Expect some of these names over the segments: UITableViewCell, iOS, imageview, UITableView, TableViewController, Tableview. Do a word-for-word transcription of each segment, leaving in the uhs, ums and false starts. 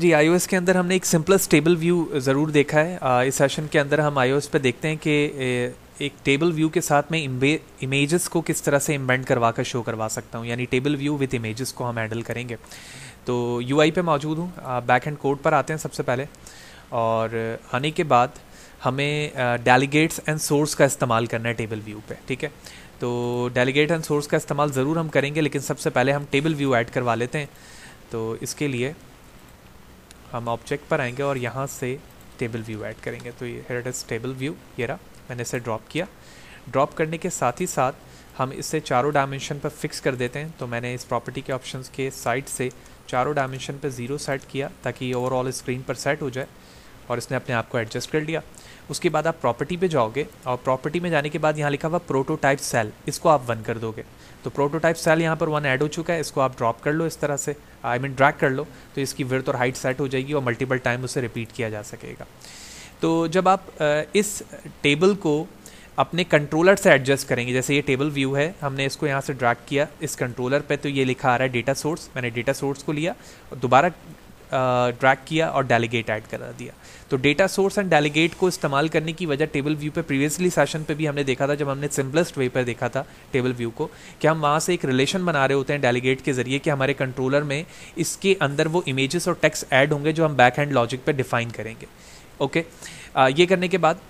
जी iOS के अंदर हमने एक सिंपलेस्ट टेबल व्यू ज़रूर देखा है। आ, इस सेशन के अंदर हम iOS पे देखते हैं कि एक टेबल व्यू के साथ में इमेजेस को किस तरह से एम्बेंड करवा कर शो करवा सकता हूँ, यानी टेबल व्यू विद इमेजेस को हम हैंडल करेंगे। तो यूआई पे मौजूद हूँ, बैक एंड कोड पर आते हैं सबसे पहले, और आने के बाद हमें डेलीगेट्स एंड सोर्स का इस्तेमाल करना है टेबल व्यू पे, ठीक है। तो डेलीगेट एंड सोर्स का इस्तेमाल ज़रूर हम करेंगे, लेकिन सबसे पहले हम टेबल व्यू ऐड करवा लेते हैं। तो इसके लिए हम ऑब्जेक्ट पर आएंगे और यहाँ से टेबल व्यू ऐड करेंगे। तो ये here it is table view, ये रहा, मैंने इसे ड्रॉप किया। ड्रॉप करने के साथ ही साथ हम इसे चारों डायमेंशन पर फिक्स कर देते हैं। तो मैंने इस प्रॉपर्टी के ऑप्शंस के साइड से चारों डायमेंशन पर ज़ीरो सेट किया ताकि ये ओवरऑल स्क्रीन पर सेट हो जाए, और इसने अपने आप को एडजस्ट कर लिया। उसके बाद आप प्रॉपर्टी पे जाओगे, और प्रॉपर्टी में जाने के बाद यहाँ लिखा हुआ प्रोटोटाइप सेल, इसको आप वन कर दोगे। तो प्रोटोटाइप सेल यहाँ पर वन ऐड हो चुका है, इसको आप ड्रॉप कर लो इस तरह से, आई मीन ड्रैग कर लो, तो इसकी विड्थ और हाइट सेट हो जाएगी और मल्टीपल टाइम उसे रिपीट किया जा सकेगा। तो जब आप इस टेबल को अपने कंट्रोलर से एडजस्ट करेंगे, जैसे ये टेबल व्यू है, हमने इसको यहाँ से ड्रैग किया इस कंट्रोलर पर, तो ये लिखा आ रहा है डेटा सोर्स, मैंने डेटा सोर्स को लिया और दोबारा ड्रैग uh, किया और डेलीगेट ऐड करा दिया। तो डेटा सोर्स एंड डेलीगेट को इस्तेमाल करने की वजह टेबल व्यू पे प्रीवियसली सेशन पे भी हमने देखा था, जब हमने सिंपलेस्ट वे पर देखा था टेबल व्यू को, कि हम वहाँ से एक रिलेशन बना रहे होते हैं डेलीगेट के जरिए कि हमारे कंट्रोलर में इसके अंदर वो इमेजेस और टेक्स्ट ऐड होंगे जो हम बैक हैंड लॉजिक पे डिफाइन करेंगे। Okay okay? uh, ये करने के बाद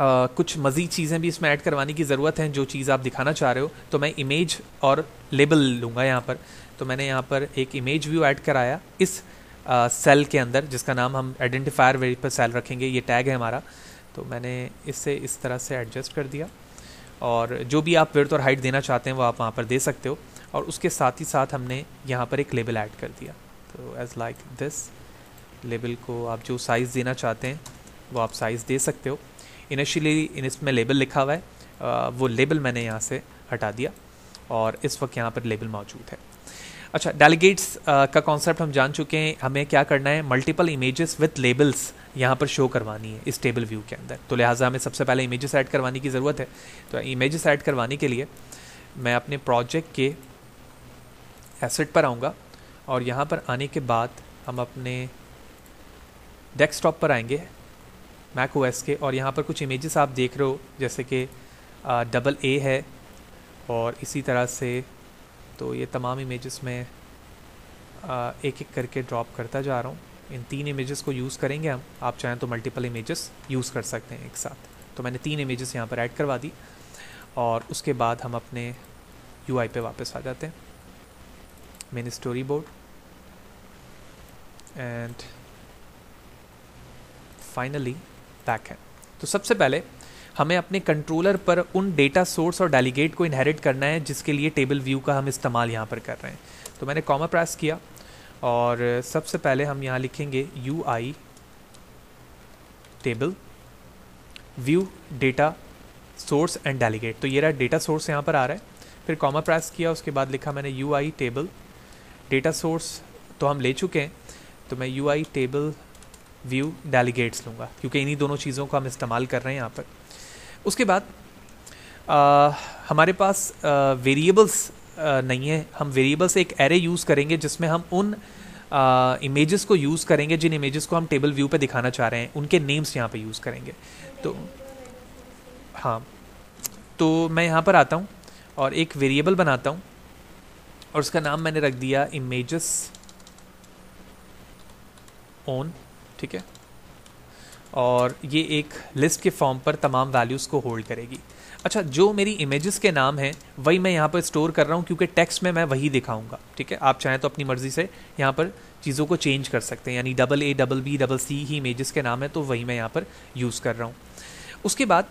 Uh, कुछ मज़ीद चीज़ें भी इसमें ऐड करवाने की ज़रूरत है, जो चीज़ आप दिखाना चाह रहे हो। तो मैं इमेज और लेबल लूँगा यहाँ पर, तो मैंने यहाँ पर एक इमेज व्यू ऐड कराया इस सेल uh, के अंदर, जिसका नाम हम आइडेंटिफायर वे पर सेल रखेंगे, ये टैग है हमारा। तो मैंने इससे इस तरह से एडजस्ट कर दिया, और जो भी आप विड्थ और हाइट देना चाहते हैं वो आप वहाँ पर दे सकते हो। और उसके साथ ही साथ हमने यहाँ पर एक लेबल ऐड कर दिया, तो एज लाइक दिस, लेबल को आप जो साइज़ देना चाहते हैं वो आप साइज़ दे सकते हो। इनिशियली इन इसमें लेबल लिखा हुआ है, आ, वो लेबल मैंने यहाँ से हटा दिया और इस वक्त यहाँ पर लेबल मौजूद है। अच्छा, डेलीगेट्स का कॉन्सेप्ट हम जान चुके हैं। हमें क्या करना है, मल्टीपल इमेजेस विथ लेबल्स यहाँ पर शो करवानी है इस टेबल व्यू के अंदर। तो लिहाजा हमें सबसे पहले इमेजेस ऐड करवाने की ज़रूरत है। तो इमेजेस ऐड करवाने के लिए मैं अपने प्रोजेक्ट के एसेट पर आऊँगा, और यहाँ पर आने के बाद हम अपने डेस्कटॉप पर आएंगे मैक ओएस के, और यहाँ पर कुछ इमेजेस आप देख रहे हो, जैसे कि डबल ए है और इसी तरह से। तो ये तमाम इमेजेस में आ, एक एक करके ड्रॉप करता जा रहा हूँ। इन तीन इमेजेस को यूज़ करेंगे हम, आप चाहें तो मल्टीपल इमेजेस यूज़ कर सकते हैं एक साथ। तो मैंने तीन इमेजेस यहाँ पर ऐड करवा दी, और उसके बाद हम अपने यूआई पे वापस आ जाते हैं, main story board and finally है। तो सबसे पहले हमें अपने कंट्रोलर पर उन डेटा सोर्स और डेलीगेट को इनहेरिट करना है जिसके लिए टेबल व्यू का हम इस्तेमाल यहाँ पर कर रहे हैं। तो मैंने कॉमा प्रेस किया, और सबसे पहले हम यहाँ लिखेंगे U I table view data source and delegate. तो ये रहा डेटा सोर्स यहाँ पर आ रहा है, फिर कॉमा प्रेस किया, उसके बाद लिखा मैंने U I table data source, तो हम ले चुके हैं। तो मैं U I table view delegates लूँगा, क्योंकि इन्हीं दोनों चीज़ों का हम इस्तेमाल कर रहे हैं यहाँ पर। उसके बाद आ, हमारे पास वेरिएबल्स नहीं है, हम वेरिएबल्स एक एरे यूज़ करेंगे जिसमें हम उन इमेजेस को यूज़ करेंगे जिन इमेजेस को हम टेबल व्यू पे दिखाना चाह रहे हैं, उनके नेम्स यहाँ पे यूज़ करेंगे। तो हाँ, तो मैं यहाँ पर आता हूँ और एक वेरिएबल बनाता हूँ, और उसका नाम मैंने रख दिया इमेजेस ऑन, ठीक है। और ये एक लिस्ट के फॉर्म पर तमाम वैल्यूज़ को होल्ड करेगी। अच्छा, जो मेरी इमेजेस के नाम हैं वही मैं यहाँ पर स्टोर कर रहा हूँ, क्योंकि टेक्स्ट में मैं वही दिखाऊंगा, ठीक है। आप चाहें तो अपनी मर्ज़ी से यहाँ पर चीज़ों को चेंज कर सकते हैं, यानी double A double B double C ही इमेजेस के नाम है, तो वही मैं यहाँ पर यूज़ कर रहा हूँ। उसके बाद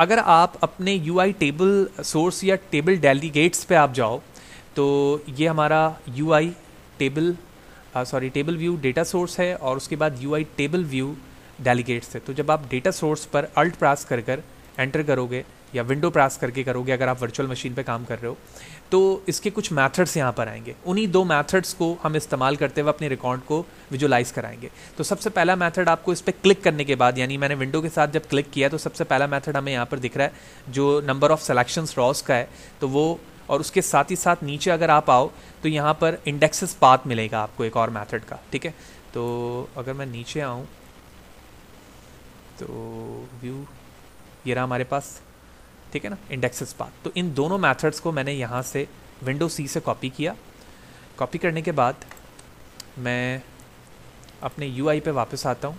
अगर आप अपने यू आई टेबल सोर्स या टेबल डेलीगेट्स पर आप जाओ, तो ये हमारा U I table sorry table view data source है, और उसके बाद U I table view delegates है। तो जब आप डेटा सोर्स पर अल्ट प्रेस कर कर एंटर करोगे, या विंडो प्रेस करके करोगे अगर आप वर्चुअल मशीन पे काम कर रहे हो, तो इसके कुछ मैथड्स यहाँ पर आएंगे। उन्हीं दो मैथड्स को हम इस्तेमाल करते हुए अपने रिकॉर्ड को विजुलाइज़ कराएंगे। तो सबसे पहला मैथड आपको इस पर क्लिक करने के बाद, यानी मैंने विंडो के साथ जब क्लिक किया, तो सबसे पहला मैथड हमें यहाँ पर दिख रहा है जो नंबर ऑफ़ सेलेक्शंस रॉस का है, तो वो। और उसके साथ ही साथ नीचे अगर आप आओ तो यहाँ पर इंडेक्सेस पाथ मिलेगा आपको एक और मेथड का, ठीक है। तो अगर मैं नीचे आऊं तो व्यू ये रहा हमारे पास, ठीक है ना, इंडेक्सेस पाथ। तो इन दोनों मेथड्स को मैंने यहाँ से विंडो सी से कॉपी किया। कॉपी करने के बाद मैं अपने यूआई पे वापस आता हूँ,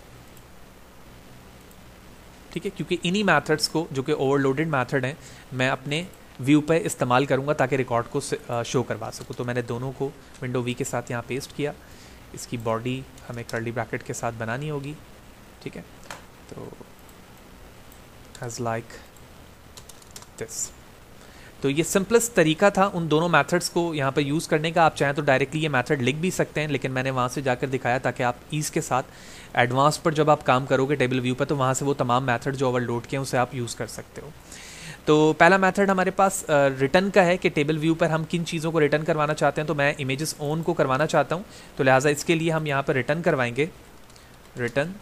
ठीक है, क्योंकि इन्हीं मेथड्स को जो कि ओवरलोडेड मेथड हैं मैं अपने व्यू पे इस्तेमाल करूँगा ताकि रिकॉर्ड को शो करवा सकूँ। तो मैंने दोनों को विंडो वी के साथ यहाँ पेस्ट किया। इसकी बॉडी हमें कर्ली ब्रैकेट के साथ बनानी होगी, ठीक है, तो एज लाइक दिस। तो ये सिंपलेस्ट तरीका था उन दोनों मेथड्स को यहाँ पर यूज़ करने का। आप चाहें तो डायरेक्टली ये मेथड लिख भी सकते हैं, लेकिन मैंने वहाँ से जाकर दिखाया ताकि आप ईज़ के साथ एडवांस पर जब आप काम करोगे टेबल व्यू पर, तो वहाँ से वो तमाम मेथड जो ओवरलोड किए हैं उसे आप यूज़ कर सकते हो। तो पहला मेथड हमारे पास रिटर्न का है कि टेबल व्यू पर हम किन चीज़ों को रिटर्न करवाना चाहते हैं। तो मैं इमेजेस ऑन को करवाना चाहता हूँ, तो लिहाजा इसके लिए हम यहाँ पर रिटर्न करवाएंगे, रिटर्न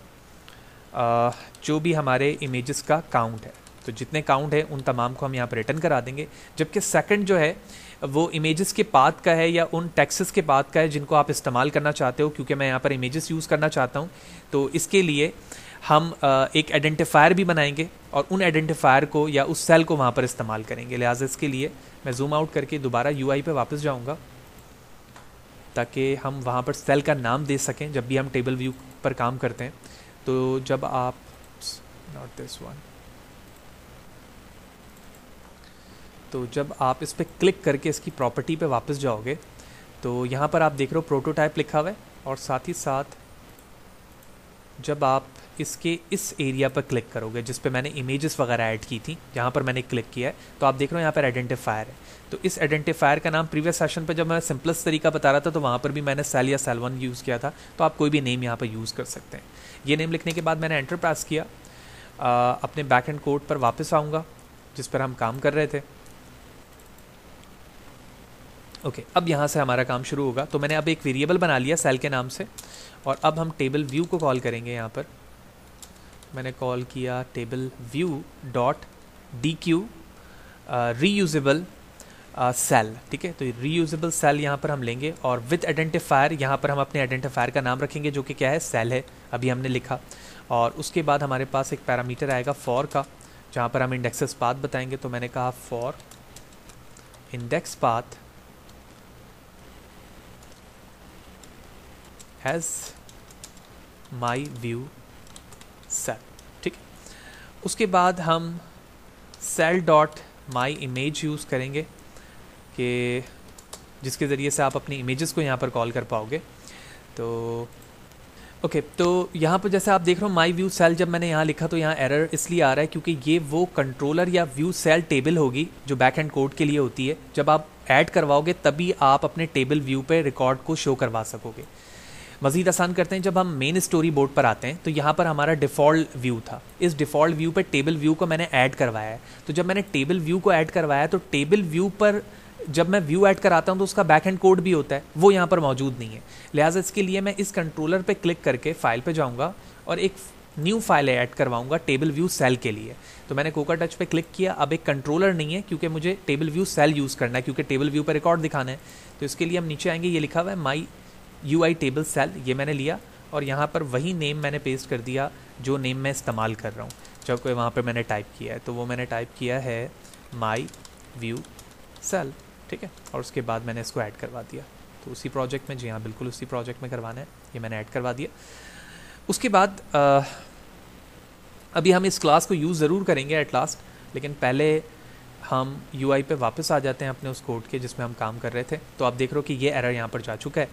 जो भी हमारे इमेजेस का काउंट है। तो जितने काउंट है उन तमाम को हम यहाँ पर रिटर्न करा देंगे। जबकि सेकंड जो है वो इमेजेस के पाथ का है या उन टैक्सेस के पाथ का है जिनको आप इस्तेमाल करना चाहते हो। क्योंकि मैं यहाँ पर इमेजेस यूज़ करना चाहता हूँ, तो इसके लिए हम एक आइडेंटिफायर भी बनाएंगे और उन आइडेंटिफायर को या उस सेल को वहाँ पर इस्तेमाल करेंगे। लिहाजा इसके लिए मैं जूम आउट करके दोबारा यूआई पे वापस जाऊँगा ताकि हम वहाँ पर सेल का नाम दे सकें जब भी हम टेबल व्यू पर काम करते हैं। तो जब आप नॉट दिस वन तो जब आप इस पर क्लिक करके इसकी प्रॉपर्टी पे वापस जाओगे तो यहाँ पर आप देख रहे हो प्रोटोटाइप लिखा हुआ है, और साथ ही साथ जब आप इसके इस एरिया पर क्लिक करोगे जिस पे मैंने इमेजेस वगैरह ऐड की थी, जहाँ पर मैंने क्लिक किया है, तो आप देख रहे हो यहाँ पर आइडेंटिफायर है। तो इस आइडेंटिफायर का नाम प्रीवियस सेशन पे जब मैं सिंपलेस्ट तरीका बता रहा था तो वहाँ पर भी मैंने सेल या सेल वन यूज़ किया था। तो आप कोई भी नेम यहाँ पर यूज़ कर सकते हैं। ये नेम लिखने के बाद मैंने एंटर पास किया, आ, अपने बैक एंड कोड पर वापस आऊँगा जिस पर हम काम कर रहे थे। ओके okay, अब यहाँ से हमारा काम शुरू होगा। तो मैंने अब एक वेरिएबल बना लिया सेल के नाम से, और अब हम टेबल व्यू को कॉल करेंगे। यहाँ पर मैंने कॉल किया table view dot dequeue reusable cell, ठीक है। तो रीयूजेबल सेल यहाँ पर हम लेंगे और विद आइडेंटिफायर यहाँ पर हम अपने आइडेंटिफायर का नाम रखेंगे जो कि क्या है, सेल है, अभी हमने लिखा। और उसके बाद हमारे पास एक पैरामीटर आएगा फॉर का, जहाँ पर हम इंडेक्सेस पाथ बताएंगे। तो मैंने कहा for index path has my view cell, ठीक। उसके बाद हम cell dot my image use करेंगे कि जिसके ज़रिए से आप अपनी इमेजेस को यहाँ पर कॉल कर पाओगे। तो ओके okay, तो यहाँ पर जैसे आप देख रहे हो माई व्यू सेल जब मैंने यहाँ लिखा तो यहाँ एरर इसलिए आ रहा है क्योंकि ये वो कंट्रोलर या व्यू सेल टेबल होगी जो बैक एंड कोड के लिए होती है। जब आप ऐड करवाओगे तभी आप अपने टेबल व्यू पे रिकॉर्ड को शो करवा सकोगे। मज़ीद आसान करते हैं, जब हम मेन स्टोरी बोर्ड पर आते हैं तो यहाँ पर हमारा डिफ़ॉल्ट व्यू था। इस डिफ़ॉल्ट व्यू पर टेबल व्यू को मैंने ऐड करवाया है। तो जब मैंने टेबल व्यू को ऐड करवाया है तो टेबल व्यू पर जब मैं व्यू ऐड कराता हूँ तो उसका बैक एंड कोड भी होता है, वो यहाँ पर मौजूद नहीं है। लिहाजा इसके लिए मैं इस कंट्रोलर पे क्लिक करके फ़ाइल पे जाऊँगा और एक न्यू फाइल ऐड करवाऊँगा टेबल व्यू सेल के लिए। तो मैंने कोका टच पे क्लिक किया। अब एक कंट्रोलर नहीं है क्योंकि मुझे टेबल व्यू सेल यूज़ करना है, क्योंकि टेबल व्यू पर रिकॉर्ड दिखाना है। तो इसके लिए हम नीचे आएंगे, ये लिखा हुआ है my U I table cell, ये मैंने लिया और यहाँ पर वही नेम मैंने पेस्ट कर दिया जो नेम मैं इस्तेमाल कर रहा हूँ जब कोई वहाँ पर मैंने टाइप किया है। तो वो मैंने टाइप किया है माई व्यू सेल, ठीक है, और उसके बाद मैंने इसको ऐड करवा दिया। तो उसी प्रोजेक्ट में, जी हाँ बिल्कुल उसी प्रोजेक्ट में करवाना है, ये मैंने ऐड करवा दिया। उसके बाद आ, अभी हम इस क्लास को यूज़ ज़रूर करेंगे एट लास्ट, लेकिन पहले हम यूआई पे वापस आ जाते हैं अपने उस कोड के जिसमें हम काम कर रहे थे। तो आप देख रहे हो कि ये एरर यहाँ पर जा चुका है।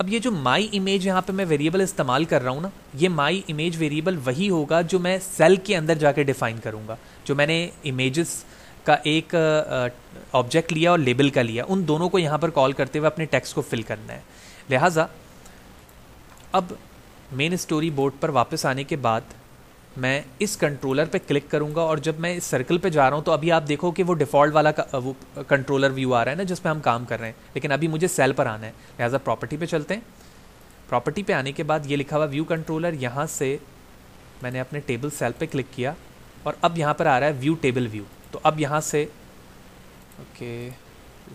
अब ये जो माई इमेज यहाँ पे मैं वेरिएबल इस्तेमाल कर रहा हूँ ना, ये माई इमेज वेरिएबल वही होगा जो मैं सेल के अंदर जाके डिफ़ाइन करूँगा। जो मैंने इमेजेस का एक ऑब्जेक्ट लिया और लेबल का लिया, उन दोनों को यहाँ पर कॉल करते हुए अपने टेक्स्ट को फिल करना है। लिहाजा अब मेन स्टोरी बोर्ड पर वापस आने के बाद मैं इस कंट्रोलर पे क्लिक करूँगा और जब मैं इस सर्कल पे जा रहा हूँ तो अभी आप देखो कि वो डिफ़ॉल्ट वाला वो कंट्रोलर व्यू आ रहा है ना जिसमें हम काम कर रहे हैं, लेकिन अभी मुझे सेल पर आना है। लिहाजा प्रॉपर्टी पे चलते हैं। प्रॉपर्टी पे आने के बाद ये लिखा हुआ व्यू कंट्रोलर, यहाँ से मैंने अपने टेबल सेल पर क्लिक किया और अब यहाँ पर आ रहा है व्यू टेबल व्यू। तो अब यहाँ से ओके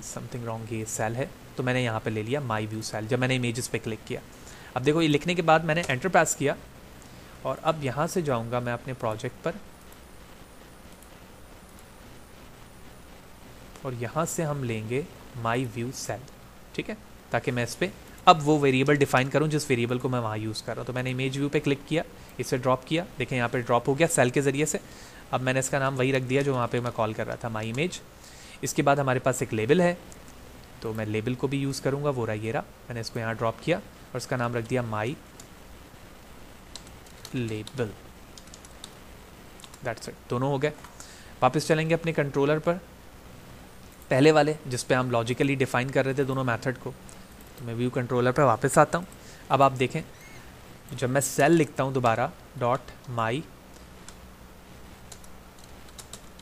समथिंग रॉन्ग, ये सेल है, तो मैंने यहाँ पर ले लिया माई व्यू सेल जब मैंने इमेजेस पे क्लिक किया। अब देखो ये लिखने के बाद मैंने एंटर पास किया और अब यहाँ से जाऊँगा मैं अपने प्रोजेक्ट पर और यहाँ से हम लेंगे माई व्यू सेल, ठीक है, ताकि मैं इस पर अब वो वेरिएबल डिफाइन करूँ जिस वेरिएबल को मैं वहाँ यूज़ कर रहा हूँ। तो मैंने इमेज व्यू पे क्लिक किया, इसे ड्रॉप किया, देखें यहाँ पे ड्रॉप हो गया सेल के ज़रिए से। अब मैंने इसका नाम वही रख दिया जो वहाँ पे मैं कॉल कर रहा था, माई इमेज। इसके बाद हमारे पास एक लेबल है, तो मैं लेबल को भी यूज़ करूँगा, वो रहा ये रहा, मैंने इसको यहाँ ड्रॉप किया और इसका नाम रख दिया माई लेबल। दैट्स इट, दोनों हो गए। वापस चलेंगे अपने कंट्रोलर पर, पहले वाले जिस पे हम लॉजिकली डिफाइन कर रहे थे दोनों मेथड को। तो मैं व्यू कंट्रोलर पर वापस आता हूँ। अब आप देखें जब मैं सेल लिखता हूँ दोबारा डॉट माई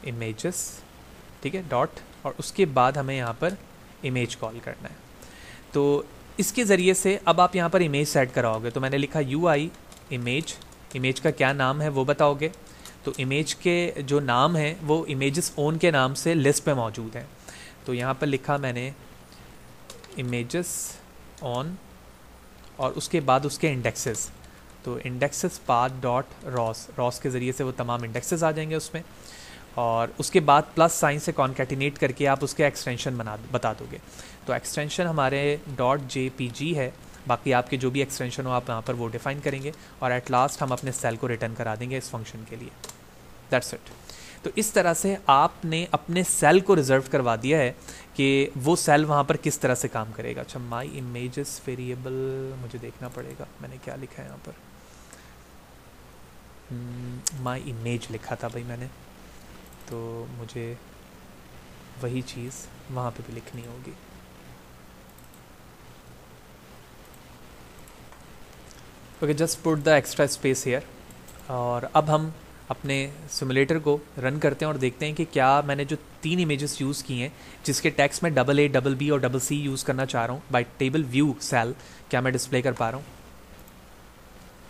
इमेजेस, ठीक है, डॉट, और उसके बाद हमें यहाँ पर इमेज कॉल करना है। तो इसके ज़रिए से अब आप यहाँ पर इमेज सेट कराओगे। तो मैंने लिखा यू आई इमेज, इमेज का क्या नाम है वो बताओगे। तो इमेज के जो नाम हैं वो इमेजेस ओन के नाम से लिस्ट पे मौजूद हैं। तो यहाँ पर लिखा मैंने इमेजेस ऑन और उसके बाद उसके इंडेक्सेस। तो indexes path dot rows, rows के ज़रिए से वो तमाम इंडेक्सेस आ जाएंगे उसमें, और उसके बाद प्लस साइन से कॉन्केटिनेट करके आप उसके एक्सटेंशन बना बता दोगे। तो एक्सटेंशन हमारे डॉट जे पी जी है, बाकी आपके जो भी एक्सटेंशन हो आप यहाँ पर वो डिफाइन करेंगे और एट लास्ट हम अपने सेल को रिटर्न करा देंगे इस फंक्शन के लिए। That's it. तो इस तरह से आपने अपने सेल को रिजर्व करवा दिया है कि वो सेल वहाँ पर किस तरह से काम करेगा। अच्छा, माई इमेजेस वेरिएबल मुझे देखना पड़ेगा मैंने क्या लिखा है यहाँ पर। माई इमेज लिखा था भाई मैंने, तो मुझे वही चीज़ वहाँ पे भी लिखनी होगी। Okay, just put the extra space here. और अब हम अपने सिमुलेटर को रन करते हैं और देखते हैं कि क्या मैंने जो तीन इमेजेस यूज़ की हैं जिसके टैक्स में डबल ए, डबल बी और डबल सी यूज़ करना चाह रहा हूँ बाय टेबल व्यू सेल, क्या मैं डिस्प्ले कर पा रहा हूँ।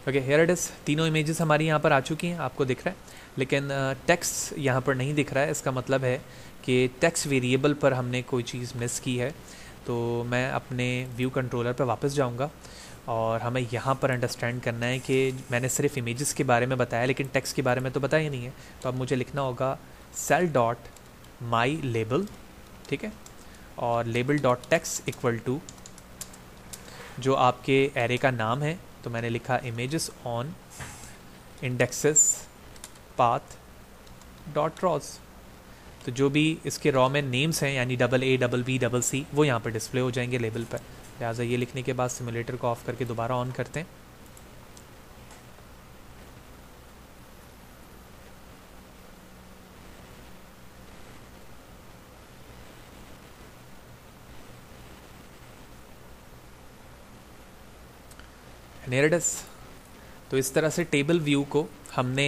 ओके, हेयर इट इज़, तीनों इमेजेस हमारी यहाँ पर आ चुकी हैं, आपको दिख रहा है, लेकिन टेक्स्ट uh, यहाँ पर नहीं दिख रहा है। इसका मतलब है कि टेक्स्ट वेरिएबल पर हमने कोई चीज़ मिस की है। तो मैं अपने व्यू कंट्रोलर पर वापस जाऊँगा और हमें यहाँ पर अंडरस्टैंड करना है कि मैंने सिर्फ इमेजेस के बारे में बताया लेकिन टेक्स्ट के बारे में तो बताया ही नहीं है। तो अब मुझे लिखना होगा सेल डॉट माई लेबल, ठीक है, और label dot text equal to जो आपके एरे का नाम है। तो मैंने लिखा images on indexes path dot rows. तो जो भी इसके रॉ में नेम्स हैं यानी double A, double B, double C, वो यहाँ पर डिस्प्ले हो जाएंगे लेबल पर। लिहाजा ये लिखने के बाद सिमुलेटर को ऑफ करके दोबारा ऑन करते हैं। नेरडस, तो इस तरह से टेबल व्यू को हमने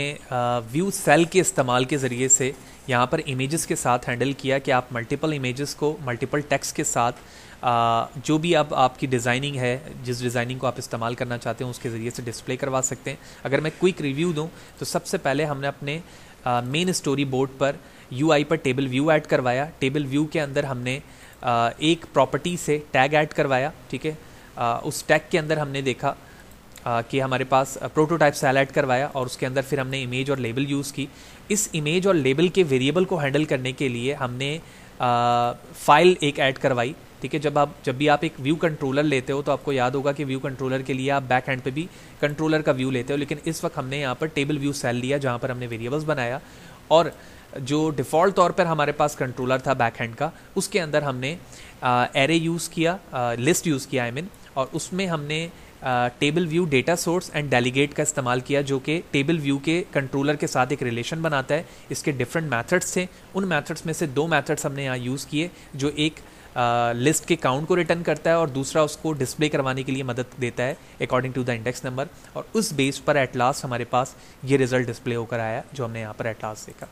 व्यू सेल के इस्तेमाल के ज़रिए से यहाँ पर इमेजेस के साथ हैंडल किया कि आप मल्टीपल इमेजेस को मल्टीपल टेक्स्ट के साथ आ, जो भी आप आपकी डिज़ाइनिंग है, जिस डिज़ाइनिंग को आप इस्तेमाल करना चाहते हो उसके ज़रिए से डिस्प्ले करवा सकते हैं। अगर मैं क्विक रिव्यू दूं तो सबसे पहले हमने अपने मेन स्टोरी बोर्ड पर यूआई पर टेबल व्यू ऐड करवाया। टेबल व्यू के अंदर हमने आ, एक प्रॉपर्टी से टैग ऐड करवाया, ठीक है। उस टैग के अंदर हमने देखा आ, कि हमारे पास प्रोटोटाइप सेल ऐड करवाया और उसके अंदर फिर हमने इमेज और लेबल यूज़ की। इस इमेज और लेबल के वेरिएबल को हैंडल करने के लिए हमने फ़ाइल एक ऐड करवाई, ठीक है। जब आप जब भी आप एक व्यू कंट्रोलर लेते हो तो आपको याद होगा कि व्यू कंट्रोलर के लिए आप बैक हैंड पे भी कंट्रोलर का व्यू लेते हो, लेकिन इस वक्त हमने यहाँ पर टेबल व्यू सेल लिया जहाँ पर हमने वेरिएबल्स बनाया और जो डिफ़ॉल्ट तौर पर हमारे पास कंट्रोलर था बैक हैंड का, उसके अंदर हमने एरे यूज़ किया, लिस्ट यूज़ किया आई मीन, और उसमें हमने table view data source and delegate का इस्तेमाल किया जो कि टेबल व्यू के कंट्रोलर के साथ एक रिलेशन बनाता है। इसके डिफरेंट मैथड्स थे, उन मैथड्स में से दो मैथड्स हमने यहाँ यूज़ किए, जो एक लिस्ट uh, के काउंट को रिटर्न करता है और दूसरा उसको डिस्प्ले करवाने के लिए मदद देता है according to the index number, और उस बेस पर एट लास्ट हमारे पास ये रिजल्ट डिस्प्ले होकर आया जो हमने यहाँ पर एट लास्ट देखा।